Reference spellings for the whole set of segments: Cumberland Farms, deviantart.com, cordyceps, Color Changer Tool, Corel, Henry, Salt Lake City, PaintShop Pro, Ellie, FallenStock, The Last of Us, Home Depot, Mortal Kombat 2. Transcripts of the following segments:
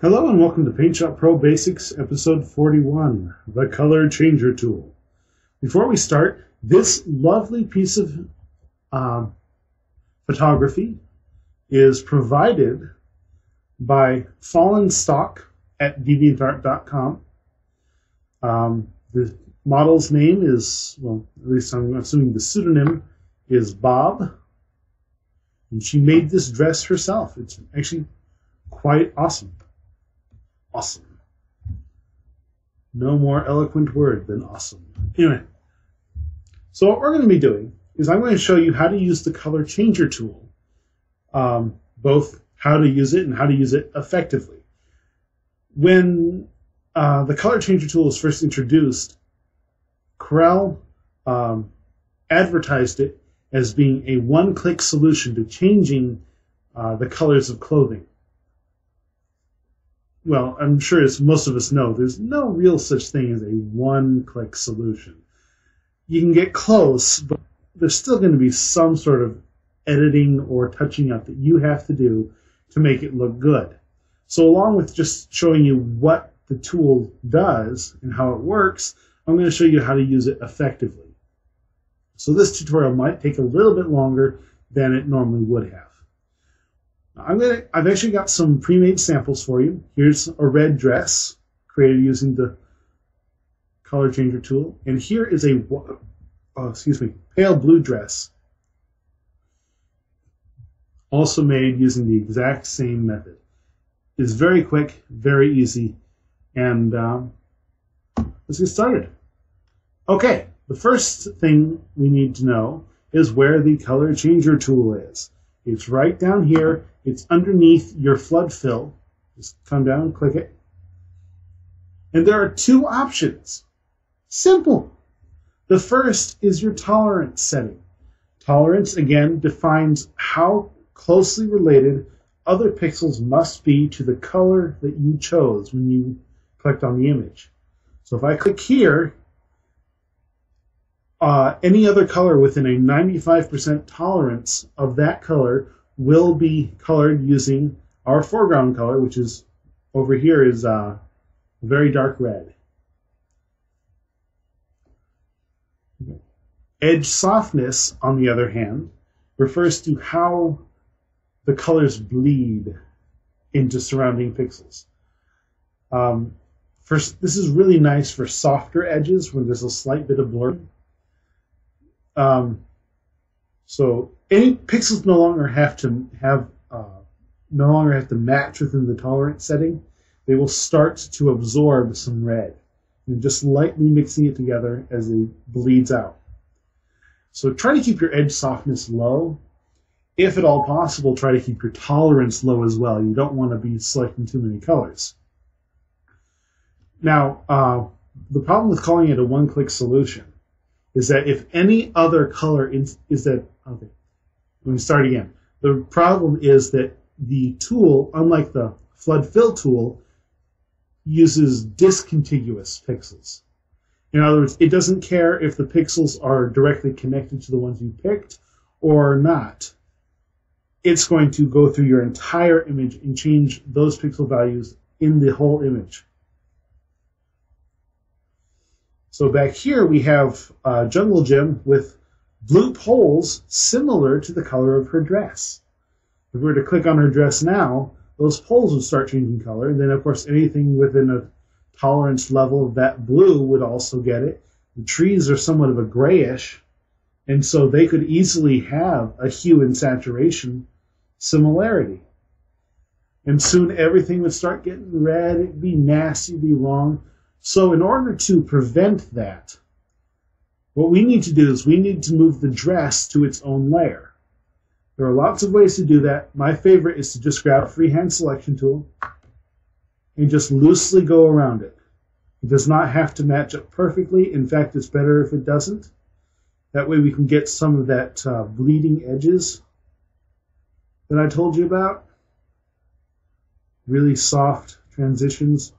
Hello and welcome to PaintShop Pro Basics, episode 41, the Color Changer Tool. Before we start, this lovely piece of photography is provided by FallenStock at deviantart.com. The model's name is, well, at least I'm assuming the pseudonym is Bob. And she made this dress herself. It's actually quite awesome. Awesome. No more eloquent word than awesome. Anyway, so what we're going to be doing is I'm going to show you how to use the color changer tool, both how to use it and how to use it effectively. When the color changer tool was first introduced, Corel advertised it as being a one-click solution to changing the colors of clothing. Well, I'm sure as most of us know, there's no real such thing as a one-click solution. You can get close, but there's still going to be some sort of editing or touching up that you have to do to make it look good. So along with just showing you what the tool does and how it works, I'm going to show you how to use it effectively. So this tutorial might take a little bit longer than it normally would have. I've actually got some pre-made samples for you. Here's a red dress created using the color changer tool, and here is a pale blue dress also made using the exact same method. It's very quick, very easy, and let's get started. Okay. The first thing we need to know is where the color changer tool is. It's right down here. It's underneath your flood fill. Just come down and click it. And there are two options. Simple. The first is your tolerance setting. Tolerance, again, defines how closely related other pixels must be to the color that you chose when you clicked on the image. So if I click here, any other color within a 95% tolerance of that color will be colored using our foreground color, which is over here is very dark red. Edge softness, on the other hand, refers to how the colors bleed into surrounding pixels. This is really nice for softer edges when there's a slight bit of blur. So any pixels no longer have to match within the tolerance setting. They will start to absorb some red, and just lightly mixing it together as it bleeds out. So try to keep your edge softness low. If at all possible, try to keep your tolerance low as well. You don't want to be selecting too many colors. Now, the problem with calling it a one-click solution is that if any other color The problem is that the tool, unlike the flood fill tool, uses discontiguous pixels. In other words, it doesn't care if the pixels are directly connected to the ones you picked or not. It's going to go through your entire image and change those pixel values in the whole image. So back here we have Jungle Jim with blue poles similar to the color of her dress. If we were to click on her dress now, those poles would start changing color, and then of course anything within a tolerance level of that blue would also get it. The trees are somewhat of a grayish, and so they could easily have a hue and saturation similarity. And soon everything would start getting red. It'd be nasty, it'd be wrong. So in order to prevent that, what we need to do is we need to move the dress to its own layer. There are lots of ways to do that. My favorite is to just grab a freehand selection tool and just loosely go around it. It does not have to match up perfectly. In fact, it's better if it doesn't. That way we can get some of that bleeding edges that I told you about. Really soft transitions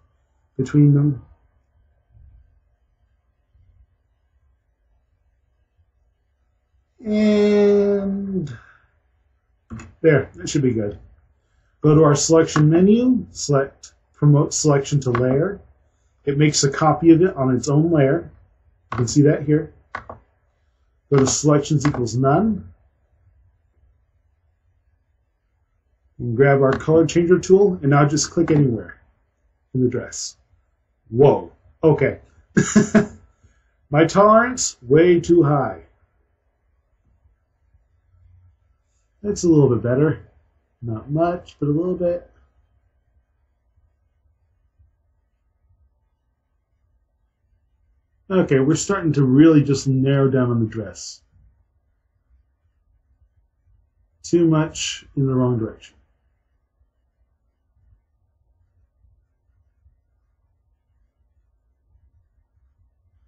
between them. And there, that should be good. Go to our selection menu, select promotes selection to layer. It makes a copy of it on its own layer. You can see that here. Go to selections equals none. And grab our color changer tool, and now just click anywhere in the dress. Whoa, okay. My tolerance, way too high. That's a little bit better. Not much, but a little bit. Okay, we're starting to really just narrow down on the dress. Too much in the wrong direction.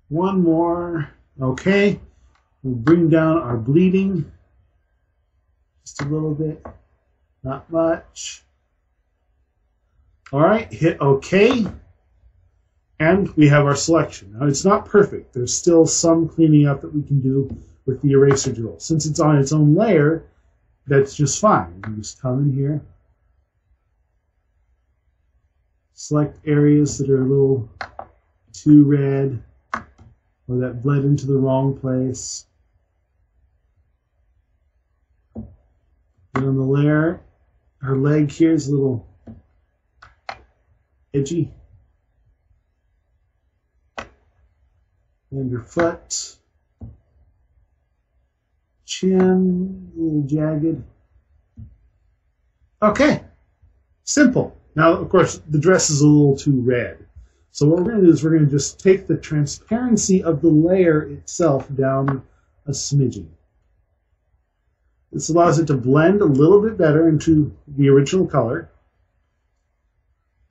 One more. Okay, we'll bring down our bleeding just a little bit. Not much. All right, hit OK. And we have our selection. Now, it's not perfect. There's still some cleaning up that we can do with the eraser tool. Since it's on its own layer, that's just fine. You just come in here, select areas that are a little too red or that bled into the wrong place. And on the layer, her leg here is a little edgy. And your foot, chin, a little jagged. Okay, simple. Now, of course, the dress is a little too red. So what we're going to do is we're going to just take the transparency of the layer itself down a smidgen. This allows it to blend a little bit better into the original color.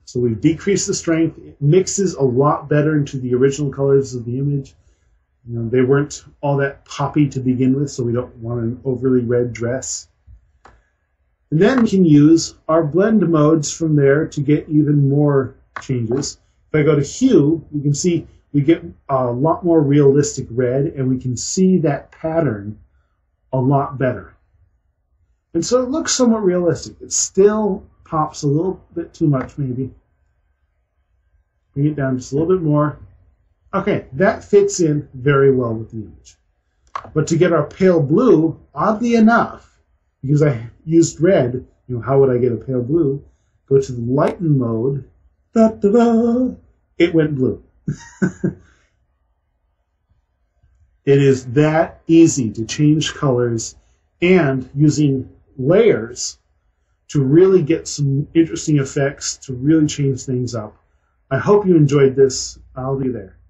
So we decrease the strength. It mixes a lot better into the original colors of the image. You know, they weren't all that poppy to begin with, so we don't want an overly red dress. And then we can use our blend modes from there to get even more changes. If I go to hue, you can see we get a lot more realistic red, and we can see that pattern a lot better. And so it looks somewhat realistic. It's still pops a little bit too much, maybe. Bring it down just a little bit more. Okay, that fits in very well with the image. But to get our pale blue, oddly enough, because I used red, you know, how would I get a pale blue? Go to the lighten mode. Da-da-da, it went blue. It is that easy to change colors and using layers to really get some interesting effects, to really change things up. I hope you enjoyed this. I'll be there.